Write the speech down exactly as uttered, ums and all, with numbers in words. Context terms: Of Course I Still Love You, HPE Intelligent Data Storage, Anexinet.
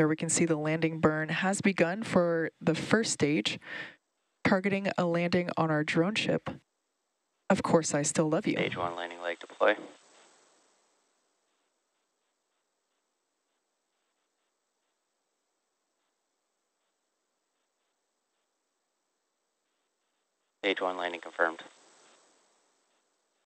There we can see the landing burn has begun for the first stage, targeting a landing on our drone ship. Of Course I Still Love You. Stage one landing leg deploy. Stage one landing confirmed.